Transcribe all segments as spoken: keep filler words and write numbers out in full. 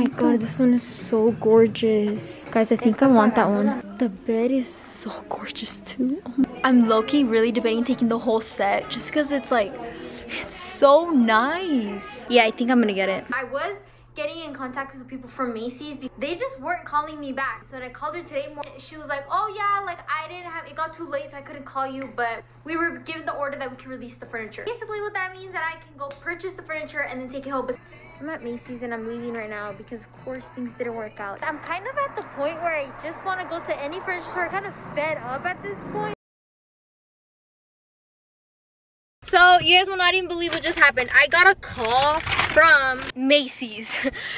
my god, this one is so gorgeous. Guys, I think I want that one. The bed is so gorgeous too. I'm low-key really debating taking the whole set just because it's like, it's so nice. Yeah, I think I'm gonna get it. I was getting in contact with people from Macy's. They just weren't calling me back. So then I called her today morning. She was like, oh yeah, like I didn't have, it got too late so I couldn't call you, but we were given the order that we can release the furniture. Basically what that means that I can go purchase the furniture and then take it home. I'm at Macy's and I'm leaving right now because of course things didn't work out. I'm kind of at the point where I just want to go to any furniture store. I'm kind of fed up at this point. So you guys will not even believe what just happened. I got a call from Macy's.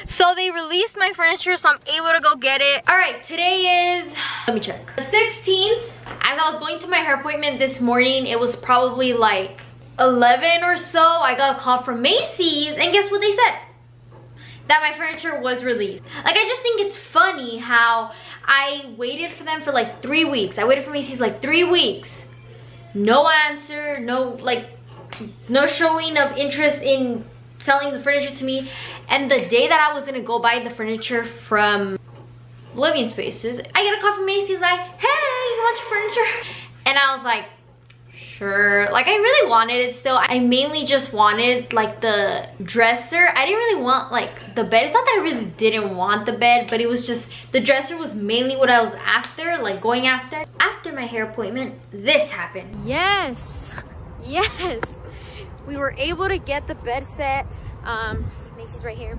So they released my furniture, so I'm able to go get it. All right, today is, let me check, the sixteenth. As I was going to my hair appointment this morning, it was probably like eleven or so. I got a call from Macy's, and guess what they said? That my furniture was released. Like, I just think it's funny how I waited for them for like three weeks. I waited for Macy's like three weeks. No answer, no, like, no showing of interest in selling the furniture to me. And the day that I was gonna go buy the furniture from Living Spaces, I get a call from Macy's like, hey, you want your furniture? And I was like, sure. Like, I really wanted it still. I mainly just wanted like the dresser. I didn't really want like the bed. It's not that I really didn't want the bed, but it was just the dresser was mainly what I was after, like going after. After my hair appointment, this happened. Yes, yes. We were able to get the bed set. Um, Macy's right here.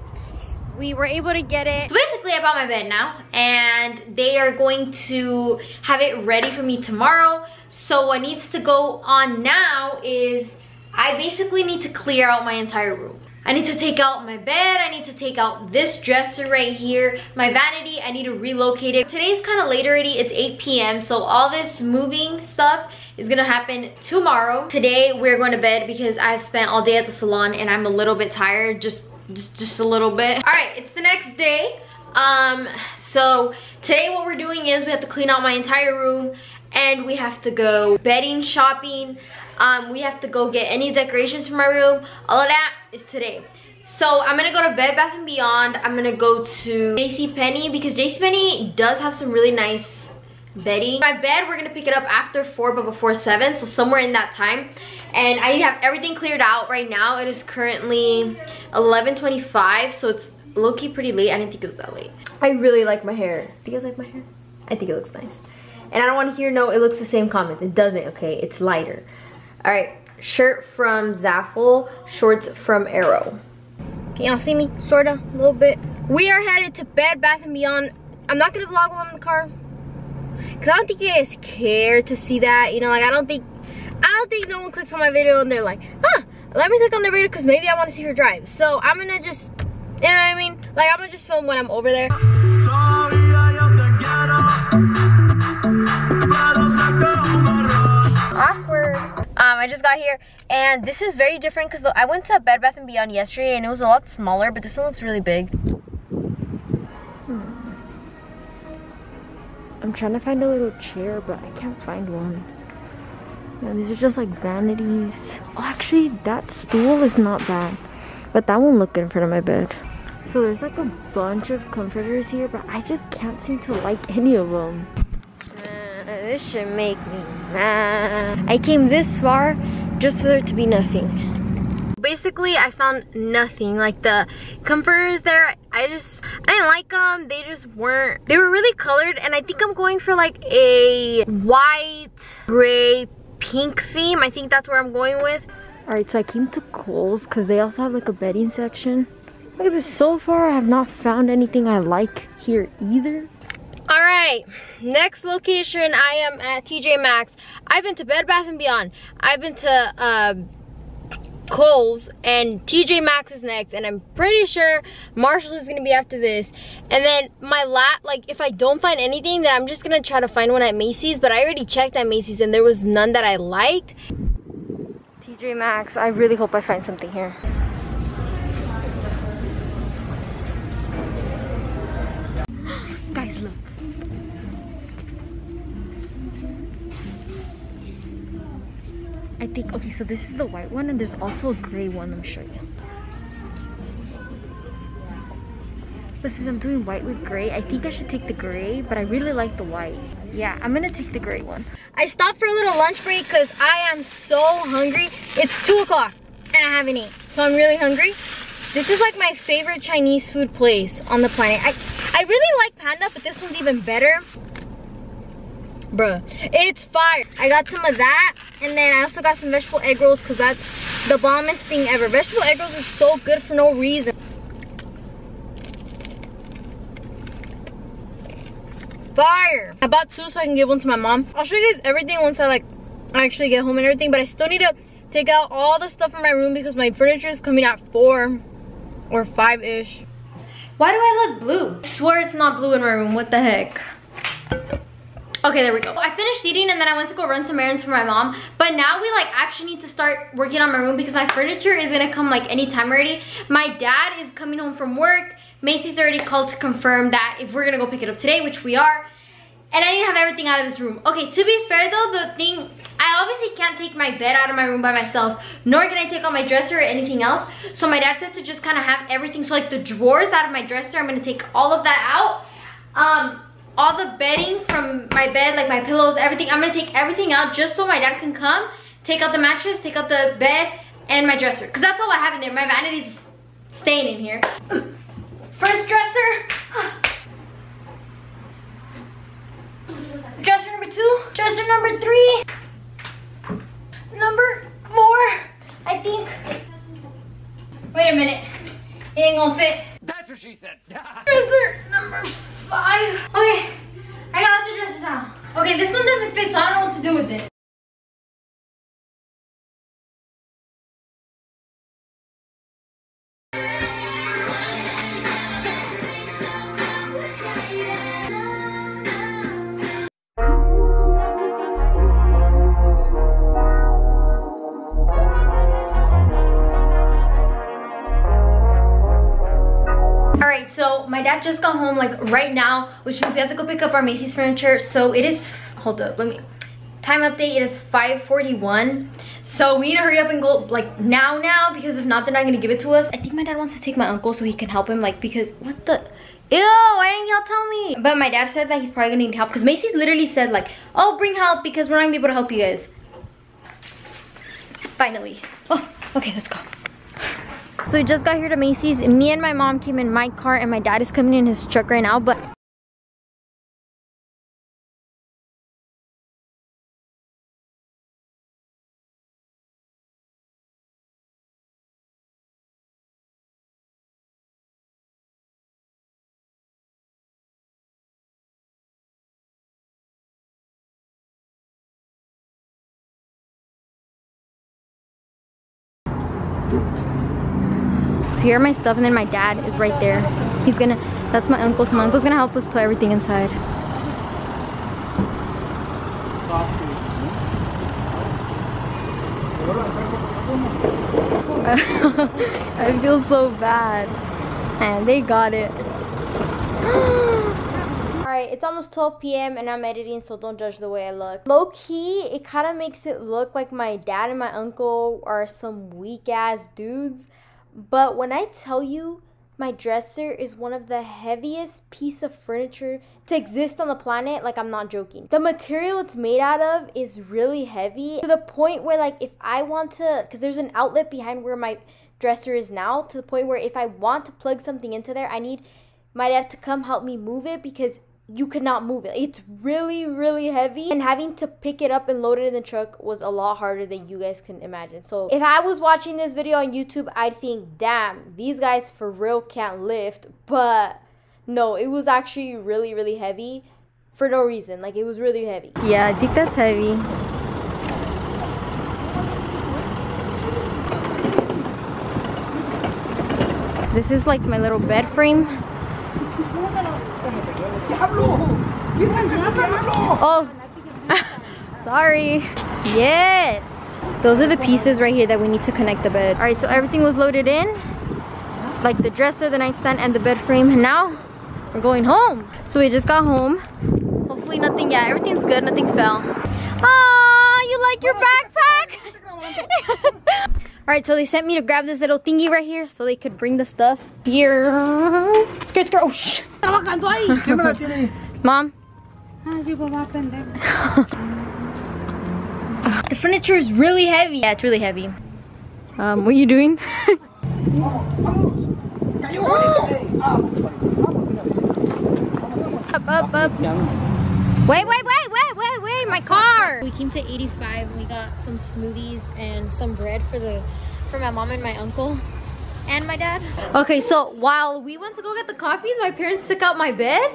We were able to get it. So basically I bought my bed now and they are going to have it ready for me tomorrow. So what needs to go on now is I basically need to clear out my entire room. I need to take out my bed. I need to take out this dresser right here. My vanity, I need to relocate it. Today's kind of late already. It's eight p m So all this moving stuff is going to happen tomorrow. Today, we're going to bed because I've spent all day at the salon and I'm a little bit tired. Just, just, just a little bit. All right, it's the next day. Um, so today what we're doing is we have to clean out my entire room. And we have to go bedding shopping. Um, we have to go get any decorations for my room. All of that is today. So I'm gonna go to Bed Bath and Beyond. I'm gonna go to JCPenney because JCPenney does have some really nice bedding. My bed, we're gonna pick it up after four but before seven, so somewhere in that time. And I have everything cleared out right now. It is currently eleven twenty-five, so it's low-key pretty late. I didn't think it was that late. I really like my hair. Do you guys like my hair? I think it looks nice. And I don't want to hear, no, it looks the same comment. It doesn't, okay? It's lighter. All right, shirt from Zaful, shorts from Arrow. Can y'all see me? Sorta, a little bit. We are headed to Bed Bath and Beyond. I'm not gonna vlog while I'm in the car, cause I don't think you guys care to see that. You know, like I don't think, I don't think no one clicks on my video and they're like, huh, let me click on their video cause maybe I want to see her drive. So I'm gonna just, you know what I mean? Like I'm gonna just film when I'm over there. Awkward. Um, I just got here and this is very different because I went to Bed Bath and Beyond yesterday and it was a lot smaller, but this one looks really big. Hmm. I'm trying to find a little chair, but I can't find one. Yeah, these are just like vanities. Oh, actually, that stool is not bad, but that won't look good in front of my bed. So there's like a bunch of comforters here, but I just can't seem to like any of them. This should make me mad. I came this far just for there to be nothing. Basically, I found nothing. Like the comforters there, I just, I didn't like them. They just weren't, they were really colored. And I think I'm going for like a white, gray, pink theme. I think that's where I'm going with. All right, so I came to Kohl's because they also have like a bedding section. But so far, I have not found anything I like here either. All right, next location, I am at T J Maxx. I've been to Bed Bath and Beyond. I've been to uh, Kohl's, and T J Maxx is next, and I'm pretty sure Marshall's is gonna be after this. And then my lat, like if I don't find anything, then I'm just gonna try to find one at Macy's, but I already checked at Macy's and there was none that I liked. T J Maxx, I really hope I find something here. Guys, look. I think, okay, so this is the white one and there's also a gray one, let me show you. But since I'm doing white with gray, I think I should take the gray, but I really like the white. Yeah, I'm gonna take the gray one. I stopped for a little lunch break because I am so hungry. It's two o'clock and I haven't eaten, so I'm really hungry. This is like my favorite Chinese food place on the planet. I, I really like Panda, but this one's even better. Bruh, it's fire. I got some of that, and then I also got some vegetable egg rolls because that's the bombest thing ever. Vegetable egg rolls are so good for no reason. Fire. I bought two so I can give one to my mom. I'll show you guys everything once I like actually get home and everything, but I still need to take out all the stuff from my room because my furniture is coming at four or five-ish. Why do I look blue? I swear it's not blue in my room. What the heck? Okay, there we go. I finished eating and then I went to go run some errands for my mom. But now we like actually need to start working on my room because my furniture is gonna come like any time already. My dad is coming home from work. Macy's already called to confirm that if we're gonna go pick it up today, which we are. And I need to have everything out of this room. Okay, to be fair though, the thing, I obviously can't take my bed out of my room by myself, nor can I take out my dresser or anything else. So my dad said to just kind of have everything. So like the drawers out of my dresser, I'm gonna take all of that out. Um, all the bedding from my bed, like my pillows, everything, I'm gonna take everything out just so my dad can come, take out the mattress, take out the bed, and my dresser. Cause that's all I have in there. My vanity's staying in here. First dresser. Dresser number two, dresser number three, number four, I think. Wait a minute, it ain't gonna fit. That's what she said. Dresser number five. Okay, I got all the dressers out. Okay, this one doesn't fit, so I don't know what to do with it. So my dad just got home like right now, which means we have to go pick up our Macy's furniture. So it is, hold up, let me, time update, it is five forty-one. So we need to hurry up and go like now now because if not, they're not gonna give it to us. I think my dad wants to take my uncle so he can help him like because what the, ew, why didn't y'all tell me? But my dad said that he's probably gonna need help because Macy's literally says like, oh, bring help because we're not gonna be able to help you guys. Finally. Oh, okay, let's go. So we just got here to Macy's. Me and my mom came in my car and my dad is coming in his truck right now, but here are my stuff, and then my dad is right there. He's gonna, that's my uncle, so my uncle's gonna help us put everything inside. I feel so bad. And they got it. Alright, it's almost twelve p m and I'm editing, so don't judge the way I look. Low key, it kind of makes it look like my dad and my uncle are some weak ass dudes. But when I tell you my dresser is one of the heaviest piece of furniture to exist on the planet, like I'm not joking. The material it's made out of is really heavy to the point where like if I want to, because there's an outlet behind where my dresser is now, to the point where if I want to plug something into there, I need my dad to come help me move it because you could not move it. It's really, really heavy, and having to pick it up and load it in the truck was a lot harder than you guys can imagine. So if I was watching this video on YouTube, I'd think, damn, these guys for real can't lift. But no, it was actually really, really heavy for no reason. Like, it was really heavy. Yeah, I think that's heavy. This is like my little bed frame. Oh, sorry. Yes, those are the pieces right here that we need to connect the bed. All right, so everything was loaded in, like the dresser, the nightstand, and the bed frame, and now we're going home. So we just got home. Hopefully nothing, yeah, everything's good, nothing fell. Ah, you like your backpack? Alright, so they sent me to grab this little thingy right here so they could bring the stuff here. Skirt, skirt. Oh, shh. Mom? The furniture is really heavy. Yeah, it's really heavy. Um, what are you doing? Up, up, up. Wait, wait, wait, wait, wait, wait, my car. We came to eighty-five and we got some smoothies and some bread for the for my mom and my uncle and my dad. Okay, so while we went to go get the coffees, my parents took out my bed.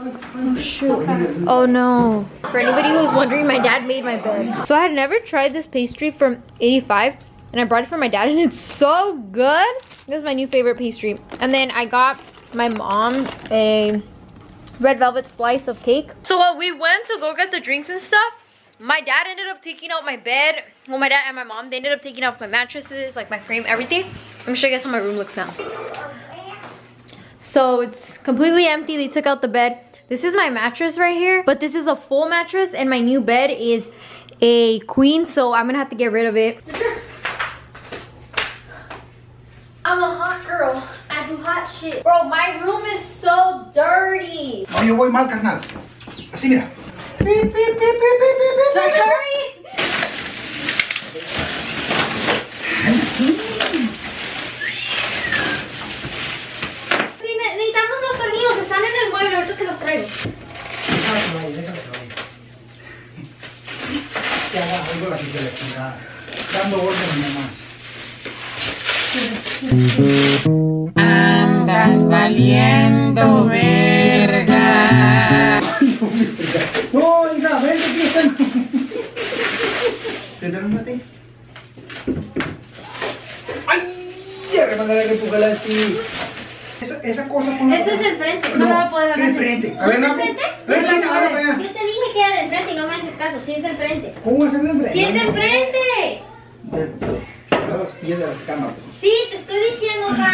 Oh shoot. Oh no. For anybody who was wondering, my dad made my bed. So I had never tried this pastry from eighty-five and I brought it for my dad and it's so good. This is my new favorite pastry. And then I got my mom a red velvet slice of cake. So while we went to go get the drinks and stuff, my dad ended up taking out my bed. Well, my dad and my mom, they ended up taking out my mattresses, like my frame, everything. Let me show you guys how my room looks now. So it's completely empty. They took out the bed. This is my mattress right here, but this is a full mattress and my new bed is a queen, so I'm gonna have to get rid of it. I'm a hot girl. I do hot shit. Bro, my room is so dirty. No, yo voy mal, carnal. Así, mira. Beep, beep, beep, beep, beep, beep, sorry. Sí, necesitamos los tornillos. Están en el mueble. Ahorita que los traigo. Déjame que déjame que te haga algo la pintura. Dando orden, mi mamá. Andas valiendo verga. No, hija, vente aquí están. ¿Te dan un mate? ¡Ay! Arremándale que empujala así. Esa, esa cosa con este es el frente, no, no va a poder agarrar. ¿El frente? A ver, no. ¿Frente? Ven, sí, no, ahora para allá. Yo te dije que era de frente y no me haces caso, si es de frente. ¿Cómo va a ser de frente? ¡Si es de frente! Los pies de la cama, pues. Sí, te estoy diciendo, pa.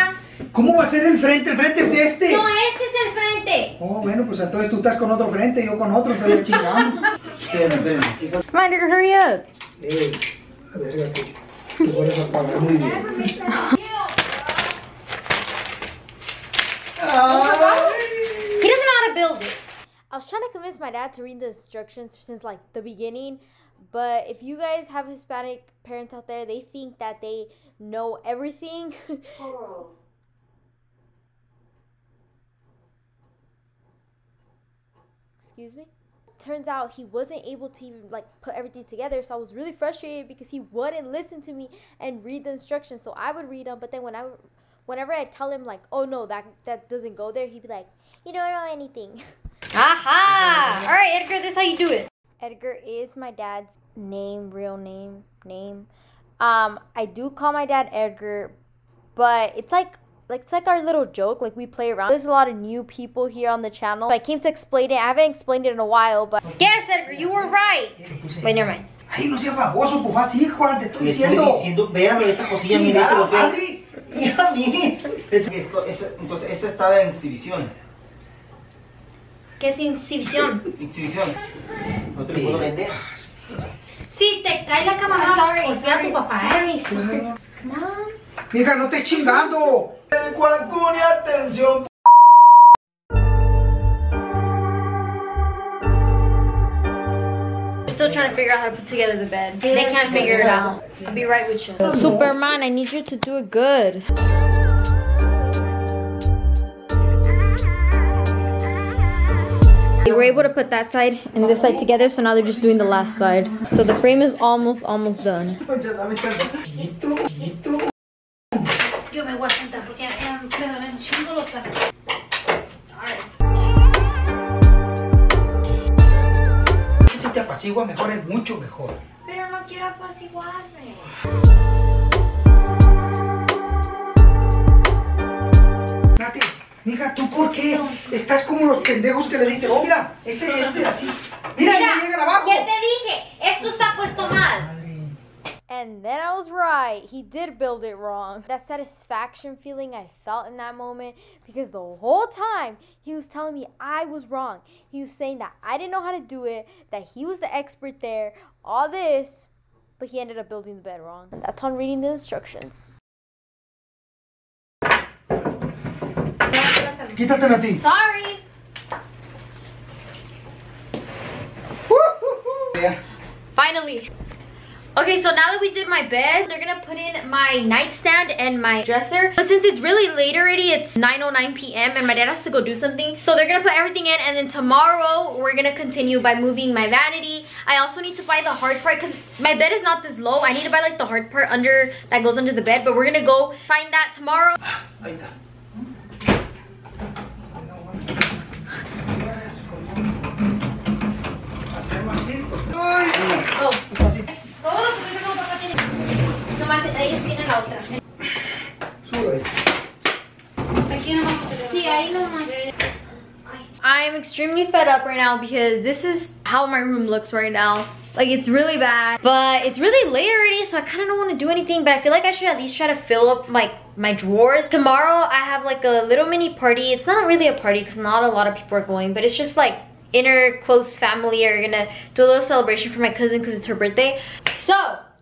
¿Cómo va a ser el frente? El frente es este. No, este es el frente. Oh, bueno, pues entonces tú estás con otro frente, yo con otro, estoy chingando. Come on, Edgar, hurry up. Hey, a ver, te vuelves a pagar muy bien. He doesn't know how to build it. I was trying to convince my dad to read the instructions since like the beginning. But if you guys have Hispanic parents out there, they think that they know everything. Oh. Excuse me? Turns out he wasn't able to even like put everything together, so I was really frustrated because he wouldn't listen to me and read the instructions. So I would read them, but then when I, whenever I tell him like, oh no, that, that doesn't go there, he'd be like, you don't know anything. Aha! All right, Edgar, this is how you do it. Edgar is my dad's name, real name, name. Um, I do call my dad Edgar, but it's like, like it's like our little joke. Like we play around. There's a lot of new people here on the channel. So I came to explain it. I haven't explained it in a while, but yes, Edgar, you were right. Wait, never mind. Ay, no seas baboso, papá. Sí, Juan, te estoy diciendo. Estoy diciendo, véame esta cosilla, mira, esto lo que hay. Mira, mire. Esto, esa, entonces, esa estaba en exhibición. ¿Qué es exhibición? Exhibición. No te lo puedo vender. Si te cae la cámara, golpea a tu papá. Sorry, sorry. Come on. Mija, no te estés chingando. Ten cuancún y atención. Still trying to figure out how to put together the bed. They can't figure it out. I'll be right with you. Superman, I need you to do it good. They were able to put that side and this side together, so now they're just doing the last side. So the frame is almost, almost done. Mija, ¿tú por qué estás como los pendejos que le dicen, oh, mira, este, este, así? Mira, mira, llegan abajo. Ya te dije, esto está puesto mal. And then I was right. He did build it wrong. That satisfaction feeling I felt in that moment, because the whole time he was telling me I was wrong. He was saying that I didn't know how to do it, that he was the expert there, all this. but he ended up building the bed wrong. That's on reading the instructions. Sorry. Finally. Okay, so now that we did my bed, they're gonna put in my nightstand and my dresser. But since it's really late already, it's nine oh nine p m and my dad has to go do something. So they're gonna put everything in, and then tomorrow we're gonna continue by moving my vanity. I also need to buy the hard part because my bed is not this low. I need to buy like the hard part under that goes under the bed, but we're gonna go find that tomorrow. Oh. I'm extremely fed up right now because this is how my room looks right now. Like, it's really bad, but it's really late already, so I kind of don't want to do anything, but I feel like I should at least try to fill up my my drawers. Tomorrow I have like a little mini party. It's not really a party because not a lot of people are going, but it's just like inner close family are gonna do a little celebration for my cousin because it's her birthday. So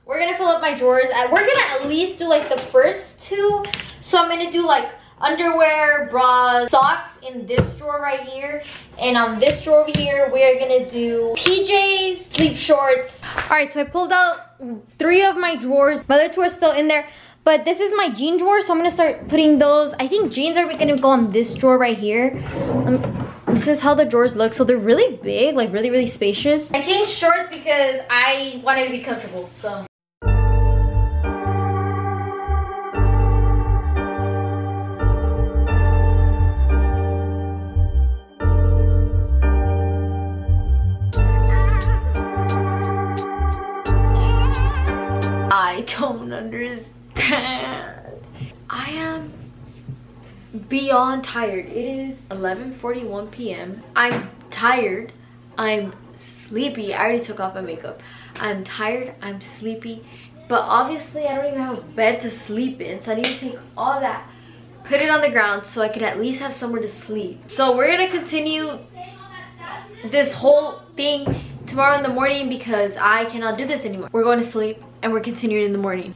we're gonna fill up my drawers. We're gonna at least do like the first two. So I'm gonna do like underwear, bras, socks in this drawer right here. And on this drawer over here, we are gonna do P Js, sleep shorts. All right, so I pulled out three of my drawers. My other two are still in there. But this is my jean drawer, so I'm gonna start putting those. I think jeans are gonna go on this drawer right here. Um, This is how the drawers look. So they're really big, like really, really spacious. I changed shorts because I wanted to be comfortable, so. I don't understand. I am beyond tired. It is eleven forty-one p m I'm tired. I'm sleepy. I already took off my makeup. I'm tired. I'm sleepy. But obviously, I don't even have a bed to sleep in. So I need to take all that, put it on the ground so I could at least have somewhere to sleep. So we're going to continue this whole thing tomorrow in the morning because I cannot do this anymore. We're going to sleep and we're continuing in the morning.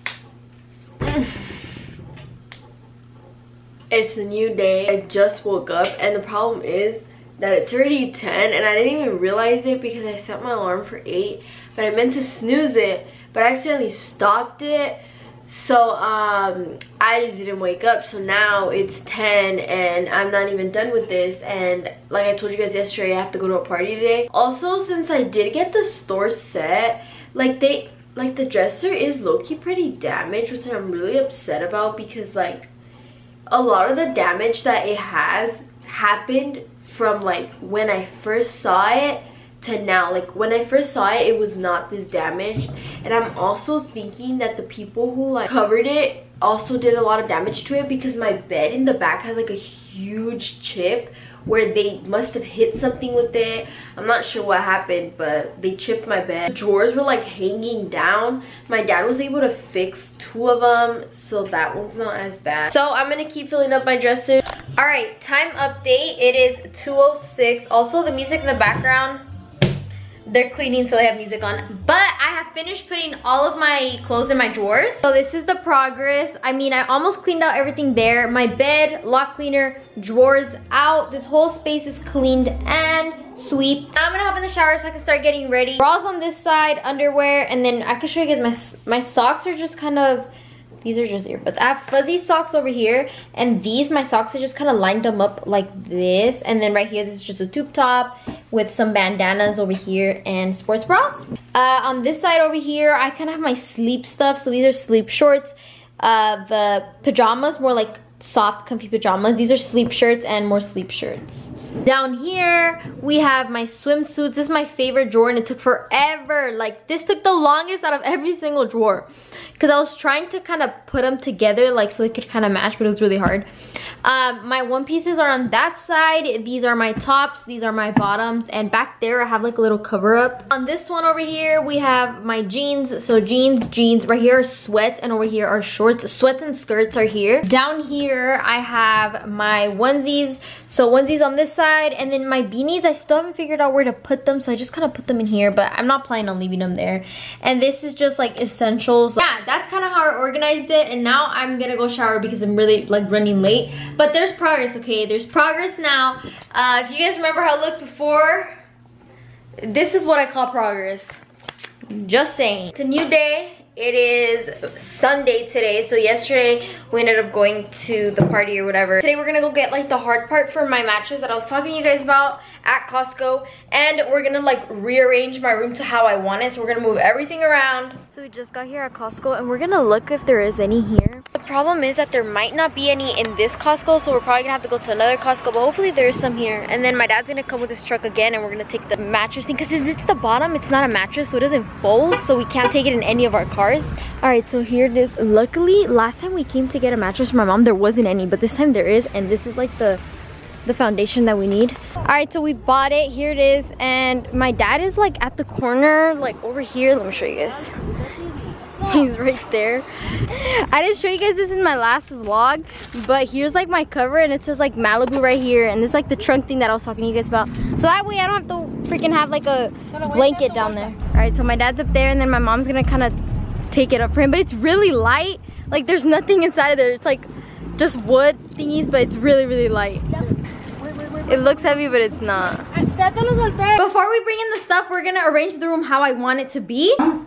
It's a new day. I just woke up, and the problem is that it's already ten and I didn't even realize it because I set my alarm for eight, but I meant to snooze it, but I accidentally stopped it. So um, I just didn't wake up. So now it's ten and I'm not even done with this. And like I told you guys yesterday, I have to go to a party today. Also, since I did get the store set, like they, like the dresser is low-key pretty damaged, which I'm really upset about because like, a lot of the damage that it has happened from like when I first saw it to now. Like when I first saw it, it was not this damaged, and I'm also thinking that the people who like covered it also did a lot of damage to it because my bed in the back has like a huge chip where they must have hit something with it. I'm not sure what happened, but they chipped my bed. The drawers were like hanging down. My dad was able to fix two of them, so that one's not as bad. So I'm gonna keep filling up my dresser. All right, time update, it is two oh six. Also, the music in the background, they're cleaning, so they have music on. But I have finished putting all of my clothes in my drawers. So this is the progress. I mean, I almost cleaned out everything there. My bed, lock cleaner, drawers out. This whole space is cleaned and sweeped. Now I'm gonna hop in the shower so I can start getting ready. Bras on this side, underwear, and then I can show you guys my, my socks are just kind of, these are just earbuds. I have fuzzy socks over here, and these, my socks, I just kind of lined them up like this. And then right here, this is just a tube top with some bandanas over here and sports bras. Uh, on this side over here, I kind of have my sleep stuff. So these are sleep shorts. Uh, the pajamas, more like soft, comfy pajamas. These are sleep shirts and more sleep shirts. Down here, we have my swimsuits. This is my favorite drawer, and it took forever. Like, this took the longest out of every single drawer because I was trying to kind of put them together, like, so it could kind of match, but it was really hard. Um, my one pieces are on that side. These are my tops. These are my bottoms. And back there, I have, like, a little cover-up. On this one over here, we have my jeans. So, jeans, jeans. Right here are sweats, and over here are shorts. Sweats and skirts are here. Down here, here I have my onesies. So onesies on this side, and then my beanies, I still haven't figured out where to put them, so I just kind of put them in here, but I'm not planning on leaving them there. And this is just like essentials. Yeah, that's kind of how I organized it, and now I'm gonna go shower because I'm really like running late. But there's progress, okay? There's progress now. Uh, if you guys remember how it looked before, this is what I call progress. Just saying. It's a new day. It is Sunday today, so yesterday we ended up going to the party or whatever. Today we're gonna go get like the hard part for my mattress that I was talking to you guys about at Costco, and we're gonna like rearrange my room to how I want it, so we're gonna move everything around. So we just got here at Costco, and we're gonna look if there is any here. The problem is that there might not be any in this Costco, so we're probably gonna have to go to another Costco, but hopefully there is some here. And then my dad's gonna come with his truck again, and we're gonna take the mattress thing, because since it's the bottom, it's not a mattress, so it doesn't fold, so we can't take it in any of our cars. Alright, so here it is. Luckily, last time we came to get a mattress for my mom, there wasn't any, but this time there is, and this is like the the foundation that we need. Alright, so we bought it. Here it is, and my dad is like at the corner, like over here. Let me show you guys. He's right there. I didn't show you guys this in my last vlog, but here's like my cover, and it says like Malibu right here, and it's like the trunk thing that I was talking to you guys about. So that way I don't have to freaking have like a blanket down there. Alright, so my dad's up there, and then my mom's gonna kind of take it up for him, but it's really light. Like there's nothing inside of there. It's like just wood thingies, but it's really really light. It looks heavy, but it's not. Before we bring in the stuff, we're gonna arrange the room how I want it to be. No.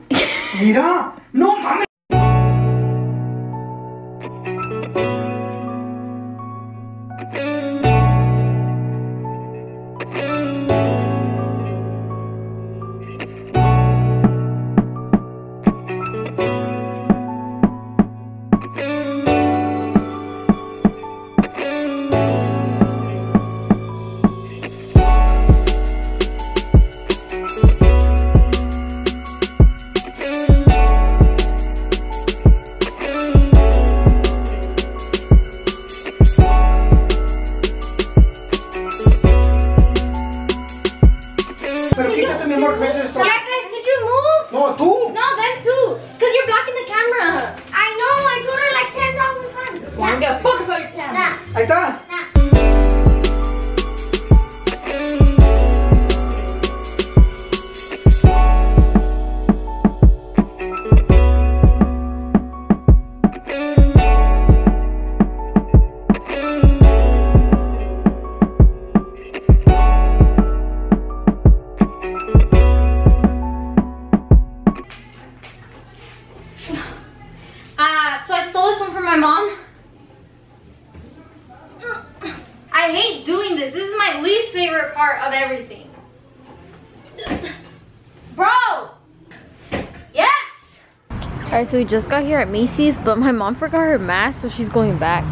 Alright, so we just got here at Macy's, but my mom forgot her mask, so she's going back.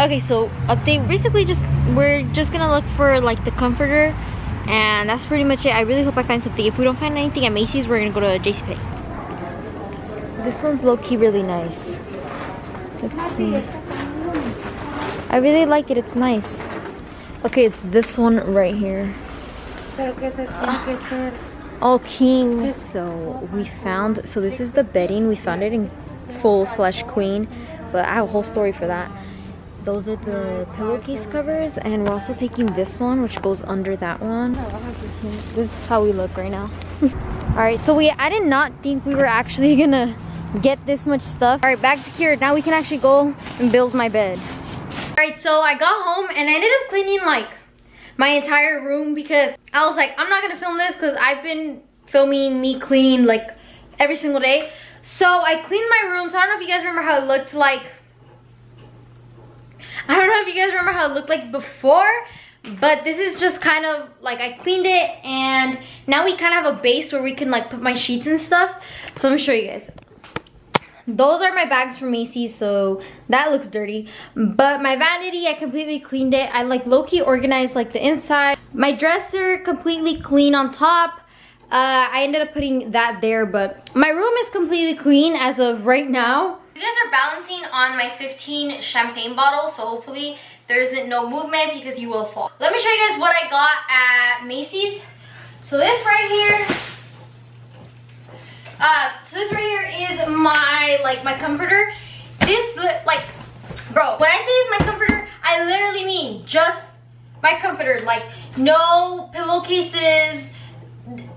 Okay, so update. Basically, just we're just gonna look for like the comforter, and that's pretty much it. I really hope I find something. If we don't find anything at Macy's, we're gonna go to JCPenney. This one's low-key really nice. Let's see. I really like it. It's nice. Okay, it's this one right here. Oh, king. So we found, so this is the bedding. We found it in full slash queen, but I have a whole story for that. Those are the pillowcase covers, and we're also taking this one, which goes under that one. This is how we look right now. All right, so we I did not think we were actually gonna get this much stuff. All right, back to here. Now we can actually go and build my bed. All right, so I got home and I ended up cleaning like my entire room, because I was like, I'm not gonna film this because I've been filming me cleaning like every single day. So I cleaned my room. So I don't know if you guys remember how it looked like. I don't know if you guys remember how it looked like before, but this is just kind of like I cleaned it, and now we kind of have a base where we can like put my sheets and stuff. So let me show you guys. Those are my bags from Macy's, so that looks dirty. But my vanity, I completely cleaned it. I like low-key organized like the inside. My dresser, completely clean on top. Uh, I ended up putting that there, but my room is completely clean as of right now. You guys are balancing on my fifteen champagne bottles, so hopefully there isn't no movement because you will fall. Let me show you guys what I got at Macy's. So this right here. Uh, so this right here is my, like, my comforter. This, like, bro, when I say this is my comforter, I literally mean just my comforter. Like, no pillowcases,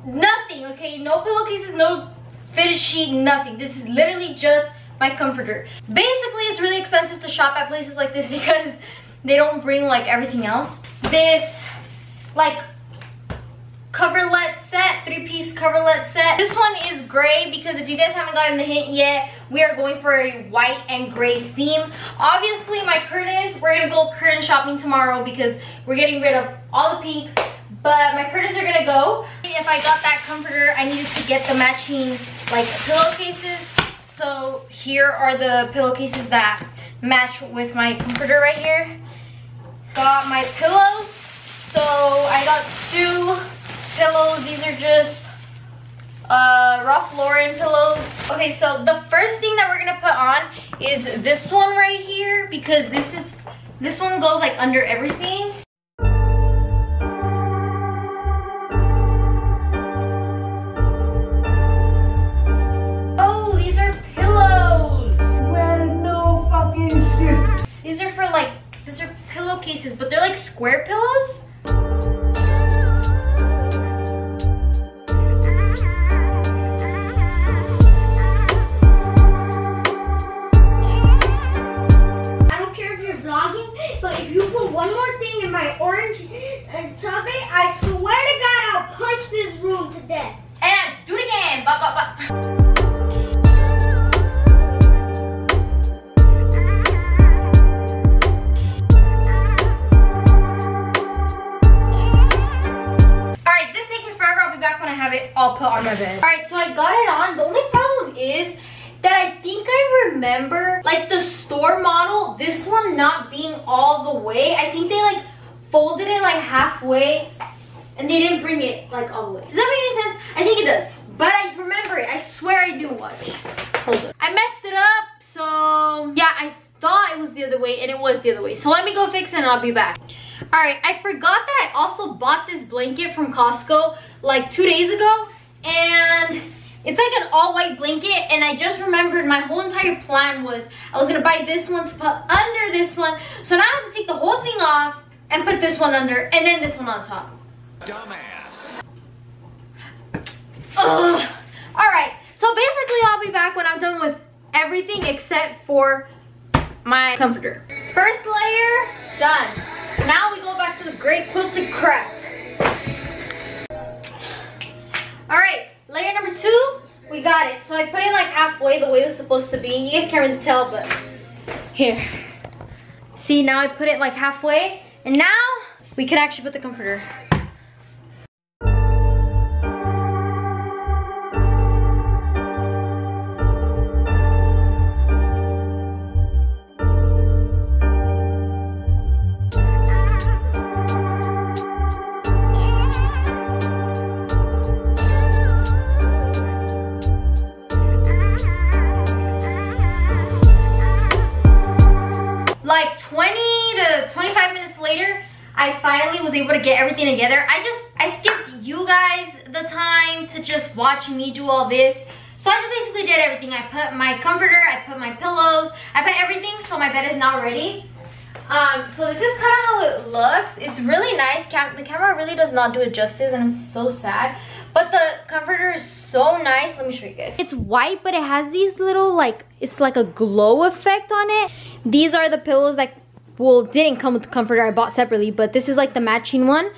nothing, okay? No pillowcases, no fitted sheet, nothing. This is literally just my comforter. Basically, it's really expensive to shop at places like this because they don't bring, like, everything else. This, like, coverlet set, three-piece coverlet set. This one is gray because if you guys haven't gotten the hint yet, we are going for a white and gray theme. Obviously, my curtains, we're gonna go curtain shopping tomorrow because we're getting rid of all the pink, but my curtains are gonna go. If I got that comforter, I needed to get the matching, like, pillowcases. So here are the pillowcases that match with my comforter right here. Got my pillows. So I got two pillows. These are just uh, Ralph Lauren pillows. Okay, so the first thing that we're gonna put on is this one right here because this is this one goes like under everything. Oh, these are pillows. Well, no fucking shit. These are for like these are pillowcases, but they're like square pillows. One more thing in my orange and topic, I swear to God, I'll punch this room to death. And I do it again. Ba, ba, ba. Alright, this is taking forever. I'll be back when I have it all put on my bed. Alright, so I got it on. The only problem is that I think I remember, like, the store model, this one not being all the way. I think they, like, folded it, like, halfway, and they didn't bring it, like, all the way. Does that make any sense? I think it does, but I remember it. I swear I do watch. Hold on. I messed it up, so, yeah, I thought it was the other way, and it was the other way. So let me go fix it, and I'll be back. All right, I forgot that I also bought this blanket from Costco, like, two days ago, and it's like an all-white blanket, and I just remembered my whole entire plan was I was gonna buy this one to put under this one, so now I have to take the whole thing off and put this one under, and then this one on top. Dumbass. Ugh. All right, so basically I'll be back when I'm done with everything except for my comforter. First layer, done. Now we go back to the gray quilted crap. All right. Layer number two, we got it. So I put it like halfway the way it was supposed to be. You guys can't really tell, but here. See, now I put it like halfway. And now we can actually put the comforter. To get everything together, I just I skipped you guys the time to just watch me do all this, so I just basically did everything. I put my comforter, I put my pillows, I put everything, so my bed is now ready. Um, so this is kind of how it looks. It's really nice. Cam the camera really does not do it justice, and I'm so sad. But the comforter is so nice. Let me show you guys. It's white, but it has these little like it's like a glow effect on it. These are the pillows that. Well, didn't come with the comforter, I bought separately, but this is like the matching one.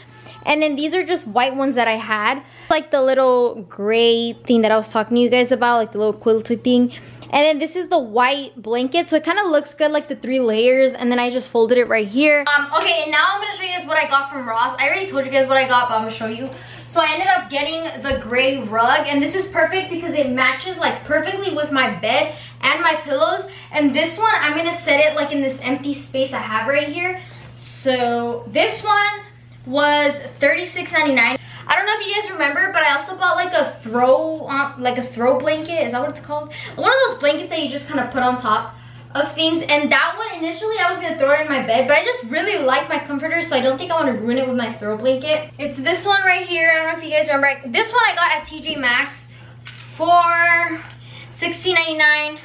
And then these are just white ones that I had. Like the little gray thing that I was talking to you guys about, like the little quilted thing. And then this is the white blanket, so it kind of looks good, like the three layers, and then I just folded it right here. Um, okay, and now I'm gonna show you guys what I got from Ross. I already told you guys what I got, but I'm gonna show you. So I ended up getting the gray rug, and this is perfect because it matches like perfectly with my bed and my pillows. And this one, I'm gonna set it like in this empty space I have right here. So this one was thirty-six ninety-nine. I don't know if you guys remember, but I also bought like a throw, uh, like a throw blanket. Is that what it's called? One of those blankets that you just kind of put on top of things. And that one, initially I was gonna throw it in my bed, but I just really like my comforter, so I don't think I want to ruin it with my throw blanket. It's this one right here. I don't know if you guys remember. This one I got at T J Maxx for sixteen ninety-nine.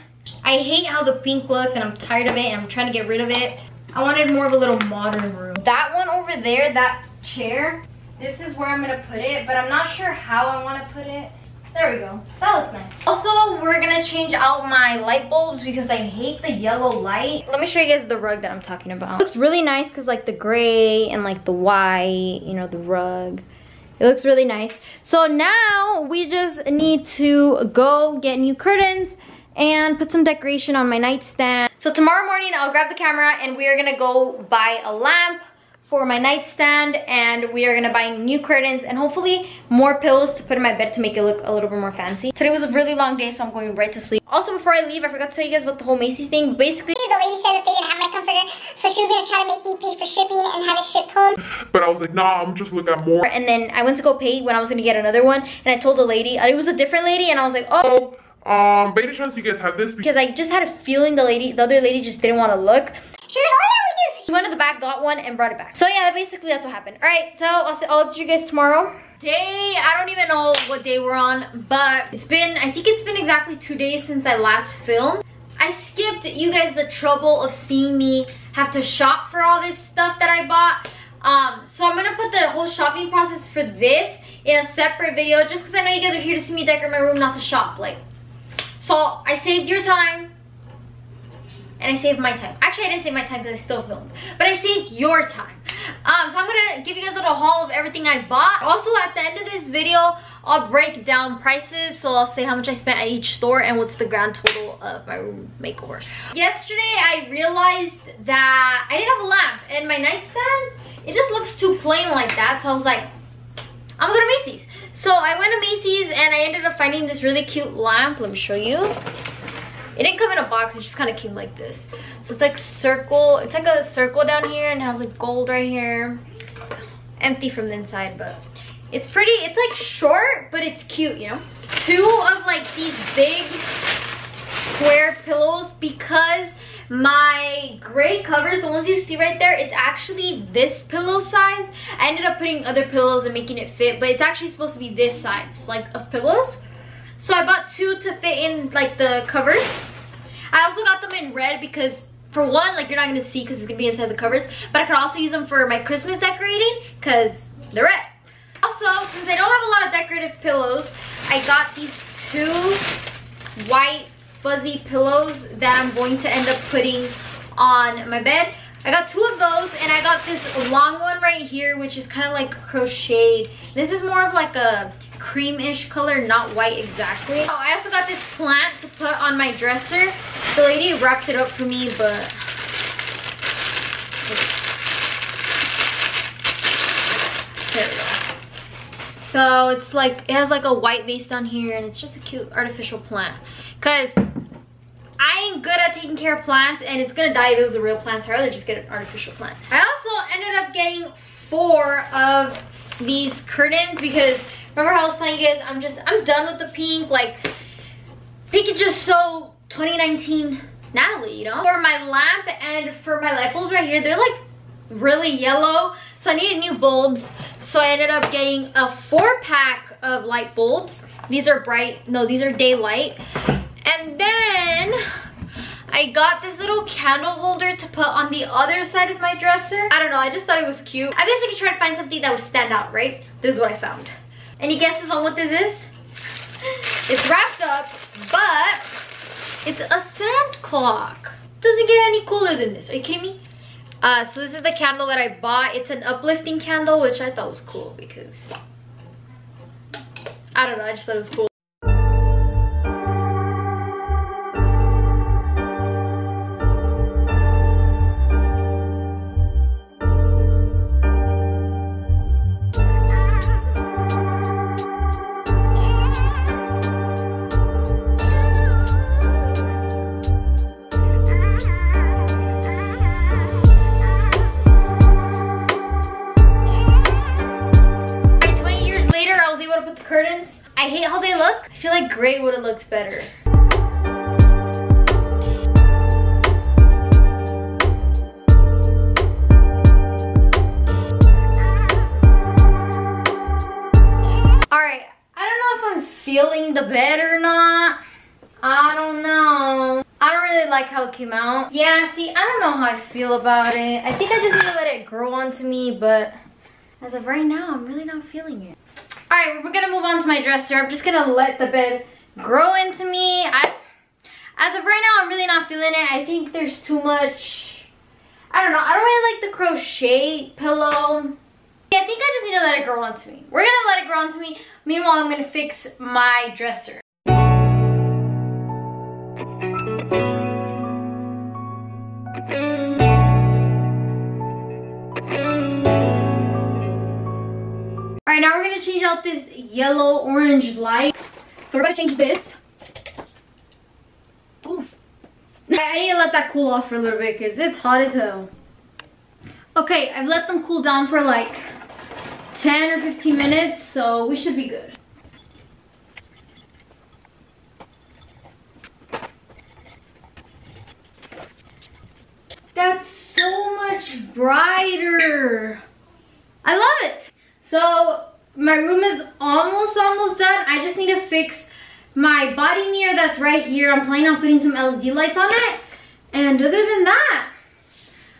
I hate how the pink looks and I'm tired of it and I'm trying to get rid of it. I wanted more of a little modern room. That one over there, that chair, this is where I'm gonna put it, but I'm not sure how I wanna put it. There we go. That looks nice. Also, we're gonna change out my light bulbs because I hate the yellow light. Let me show you guys the rug that I'm talking about. It looks really nice because like the gray and like the white, you know, the rug. It looks really nice. So now we just need to go get new curtains and put some decoration on my nightstand. So tomorrow morning I'll grab the camera and we are gonna go buy a lamp for my nightstand, and we are gonna buy new curtains and hopefully more pillows to put in my bed to make it look a little bit more fancy. Today was a really long day, so I'm going right to sleep. Also, before I leave, I forgot to tell you guys about the whole Macy's thing. Basically, the lady said that they didn't have my comforter, so she was gonna try to make me pay for shipping and have it shipped home. But I was like, nah, I'm just looking at more. And then I went to go pay when I was gonna get another one, and I told the lady, it was a different lady, and I was like, oh. Um, by any chance you guys have this? Because I just had a feeling the lady, the other lady just didn't want to look. She's like, oh yeah, we do. She went to the back, got one, and brought it back. So yeah, basically that's what happened. All right, so I'll see all of you guys tomorrow. Day, I don't even know what day we're on, but it's been, I think it's been exactly two days since I last filmed. I skipped you guys the trouble of seeing me have to shop for all this stuff that I bought. Um, so I'm gonna put the whole shopping process for this in a separate video, just because I know you guys are here to see me decorate my room, not to shop, like. So I saved your time, and I saved my time. Actually, I didn't save my time because I still filmed, but I saved your time. Um, so I'm gonna give you guys a little haul of everything I bought. Also, at the end of this video, I'll break down prices, so I'll say how much I spent at each store and what's the grand total of my room makeover. Yesterday, I realized that I didn't have a lamp, and my nightstand, it just looks too plain like that. So I was like, I'm gonna go to Macy's. So I went to Macy's and I ended up finding this really cute lamp. Let me show you. It didn't come in a box, it just kind of came like this. So it's like circle, it's like a circle down here and it has like gold right here. It's empty from the inside, but it's pretty, it's like short, but it's cute, you know? Two of like these big square pillows because my gray covers, the ones you see right there, it's actually this pillow size. I ended up putting other pillows and making it fit, but it's actually supposed to be this size, like, of pillows. So I bought two to fit in, like, the covers. I also got them in red because, for one, like, you're not going to see because it's going to be inside the covers. But I could also use them for my Christmas decorating because they're red. Also, since I don't have a lot of decorative pillows, I got these two white fuzzy pillows that I'm going to end up putting on my bed. I got two of those, and I got this long one right here, which is kind of like crocheted. This is more of like a cream-ish color, not white exactly. Oh, I also got this plant to put on my dresser. The lady wrapped it up for me, but it's... there we go. So it's like, it has like a white vase down here, and it's just a cute artificial plant. Cause I ain't good at taking care of plants, and it's gonna die if it was a real plant, so I'd rather just get an artificial plant. I also ended up getting four of these curtains because remember how I was telling you guys, I'm just, I'm done with the pink. Like, pink is just so twenty nineteen Natalie, you know? For my lamp and for my light bulbs right here, they're like really yellow, so I needed new bulbs. So I ended up getting a four pack of light bulbs. These are bright, no, these are daylight. And then I got this little candle holder to put on the other side of my dresser. I don't know, I just thought it was cute. I basically tried to find something that would stand out, right? This is what I found. Any guesses on what this is? It's wrapped up, but it's a sand clock. Doesn't get any cooler than this, are you kidding me? Uh, so this is the candle that I bought. It's an uplifting candle, which I thought was cool because... I don't know, I just thought it was cool. I hate how they look. I feel like gray would have looked better. Alright, I don't know if I'm feeling the bed or not. I don't know. I don't really like how it came out. Yeah, see, I don't know how I feel about it. I think I just need to let it grow onto me, but as of right now, I'm really not feeling it. All right, we're gonna move on to my dresser. I'm just gonna let the bed grow into me. I, as of right now, I'm really not feeling it. I think there's too much, I don't know. I don't really like the crochet pillow. Yeah, I think I just need to let it grow onto me. We're gonna let it grow onto me. Meanwhile, I'm gonna fix my dresser. Alright, now we're gonna change out this yellow-orange light. So we're gonna change this. Oof. I need to let that cool off for a little bit because it's hot as hell. Okay, I've let them cool down for like ten or fifteen minutes, so we should be good. That's so much brighter. I love it. So my room is almost, almost done. I just need to fix my body mirror that's right here. I'm planning on putting some L E D lights on it. And other than that,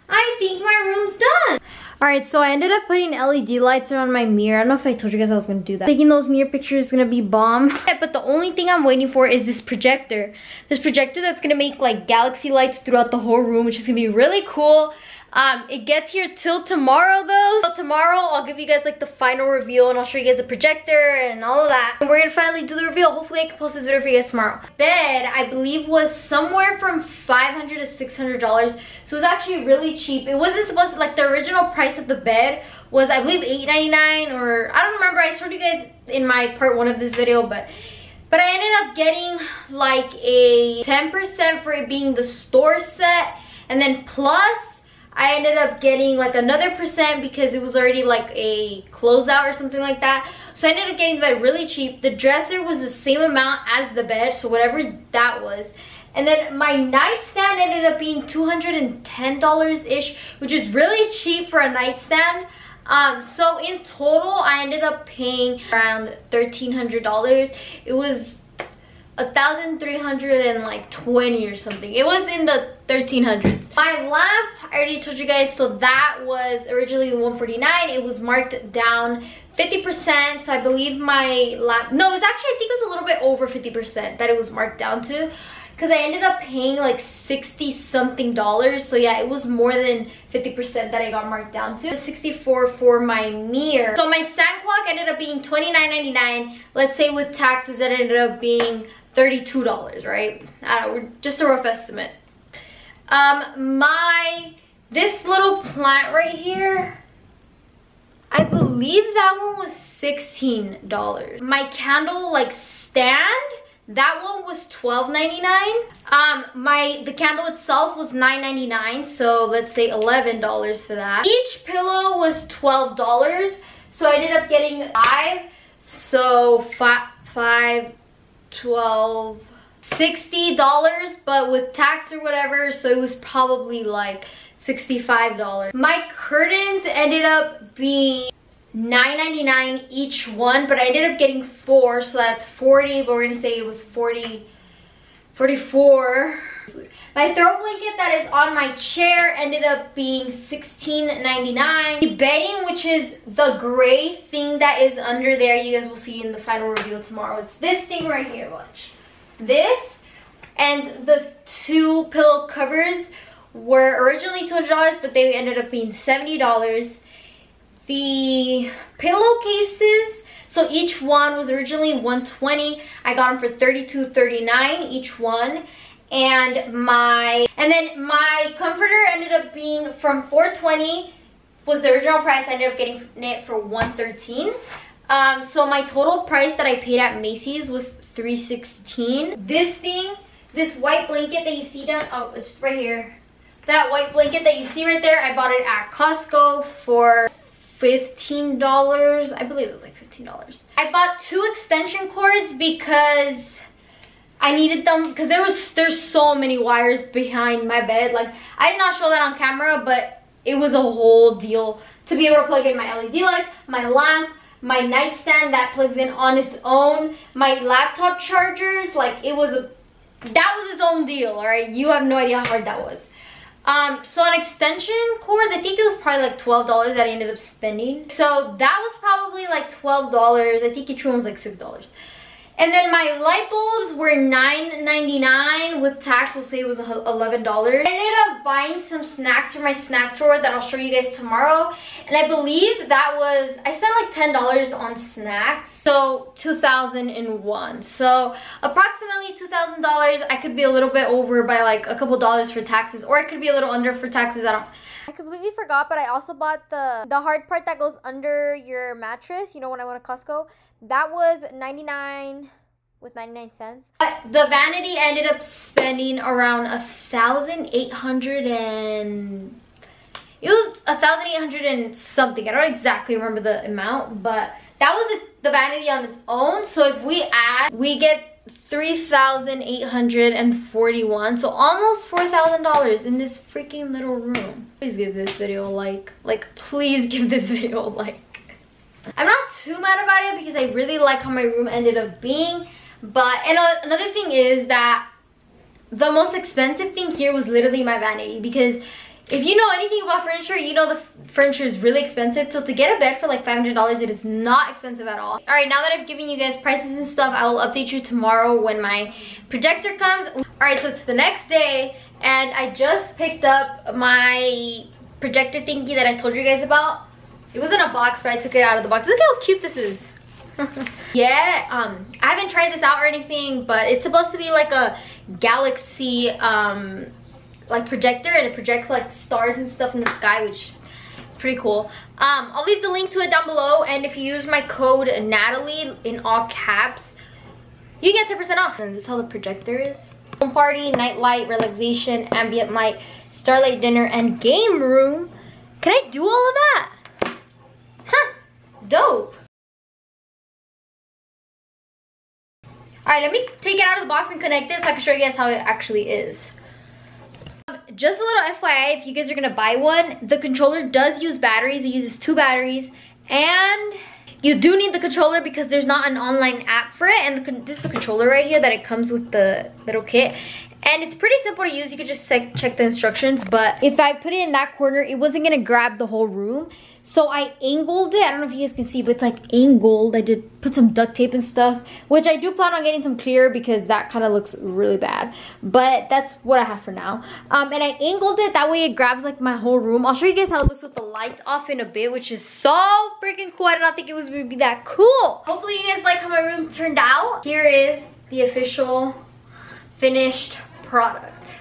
I think my room's done. All right, so I ended up putting L E D lights around my mirror. I don't know if I told you guys I was gonna do that. Taking those mirror pictures is gonna be bomb. But the only thing I'm waiting for is this projector. This projector that's gonna make like galaxy lights throughout the whole room, which is gonna be really cool. Um, it gets here till tomorrow though. So tomorrow I'll give you guys like the final reveal and I'll show you guys the projector and all of that. And we're gonna finally do the reveal. Hopefully I can post this video for you guys tomorrow. Bed, I believe, was somewhere from five hundred to six hundred dollars. So it was actually really cheap. It wasn't supposed to, like the original price of the bed was I believe eight ninety-nine or I don't remember. I showed you guys in my part one of this video, but but I ended up getting like a ten percent for it being the store set, and then plus I ended up getting like another percent because it was already like a closeout or something like that. So I ended up getting the bed really cheap. The dresser was the same amount as the bed, so whatever that was. And then my nightstand ended up being two hundred ten dollars-ish, which is really cheap for a nightstand. Um, so in total, I ended up paying around thirteen hundred dollars. It was one thousand three hundred twenty or something. It was in the thirteen hundreds. My lamp, I already told you guys, so that was originally one forty-nine. It was marked down fifty percent, so I believe my lamp, no, it was actually, I think it was a little bit over fifty percent that it was marked down to, because I ended up paying like sixty something dollars. So yeah, it was more than fifty percent that I got marked down to. sixty-four for my mirror. So my sand clock ended up being twenty-nine ninety-nine. Let's say with taxes it ended up being thirty-two dollars, right? I don't know, just a rough estimate. Um, my, this little plant right here, I believe that one was sixteen dollars. My candle like stand, that one was twelve ninety-nine. Um, my, the candle itself was nine ninety-nine, so let's say eleven dollars for that. Each pillow was twelve dollars, so I ended up getting five. So five, five, twelve, sixty dollars, but with tax or whatever, so it was probably like sixty-five dollars. My curtains ended up being nine ninety-nine each one, but I ended up getting four, so that's forty, but we're gonna say it was forty, forty-four. My throw blanket that is on my chair ended up being sixteen ninety-nine. The bedding, which is the gray thing that is under there, you guys will see in the final reveal tomorrow. It's this thing right here, watch. This and the two pillow covers were originally two hundred dollars, but they ended up being seventy dollars. The pillowcases, so each one was originally one twenty. I got them for thirty-two thirty-nine each one, and my and then my comforter ended up being from four twenty was the original price. I ended up getting it for one thirteen. Um, so my total price that I paid at Macy's was three sixteen. This thing, this white blanket that you see down, oh, it's right here. That white blanket that you see right there, I bought it at Costco for fifteen dollars. I believe it was like fifteen dollars. I bought two extension cords because I needed them, because there was there's so many wires behind my bed. Like, I did not show that on camera, but it was a whole deal to be able to plug in my L E D lights, my lamp, my nightstand that plugs in on its own, my laptop chargers. Like, it was a That was his own deal, all right? You have no idea how hard that was. Um, so an extension cord, I think it was probably like twelve dollars that I ended up spending. So that was probably like twelve dollars. I think each one was like six dollars. And then my light bulbs were nine ninety-nine. With tax, we'll say it was eleven dollars. I ended up buying some snacks for my snack drawer that I'll show you guys tomorrow. And I believe that was, I spent like ten dollars on snacks. So two thousand one. So approximately two thousand dollars. I could be a little bit over by like a couple dollars for taxes. Or I could be a little under for taxes. I don't... I completely forgot, but I also bought the, the hard part that goes under your mattress. You know, when I went to Costco, that was ninety-nine with ninety-nine cents. But the vanity I ended up spending around a thousand eight hundred and it was a thousand eight hundred and something. I don't exactly remember the amount, but that was the vanity on its own. So if we add, we get three thousand eight hundred forty-one, so almost four thousand dollars in this freaking little room. Please give this video a like. Like, please give this video a like. I'm not too mad about it because I really like how my room ended up being. But and uh, another thing is that the most expensive thing here was literally my vanity, because if you know anything about furniture, you know the furniture is really expensive. So to get a bed for like five hundred dollars, it is not expensive at all. All right, now that I've given you guys prices and stuff, I will update you tomorrow when my projector comes. All right, so it's the next day, and I just picked up my projector thingy that I told you guys about. It was in a box, but I took it out of the box. Look how cute this is. Yeah, um, I haven't tried this out or anything, but it's supposed to be like a galaxy, um... like projector, and it projects like stars and stuff in the sky, which is pretty cool. um I'll leave the link to it down below, and if you use my code Natalie in all caps, you get ten percent off. And this is how the projector is: home party, night light, relaxation, ambient light, starlight dinner, and game room. Can I do all of that? Huh, dope. All right, let me take it out of the box and connect it so I can show you guys how it actually is. Just a little F Y I, if you guys are gonna buy one, the controller does use batteries. It uses two batteries, and you do need the controller because there's not an online app for it. And this is the controller right here that it comes with, the little kit, and it's pretty simple to use. You could just check the instructions. But if I put it in that corner, it wasn't gonna grab the whole room, so I angled it. I don't know if you guys can see, but it's like angled. I did put some duct tape and stuff, which I do plan on getting some clear because that kind of looks really bad, but that's what I have for now. Um, and I angled it that way it grabs like my whole room. I'll show you guys how it looks with the lights off in a bit, which is so freaking cool. I did not think it was gonna be that cool. Hopefully you guys like how my room turned out. Here is the official finished product.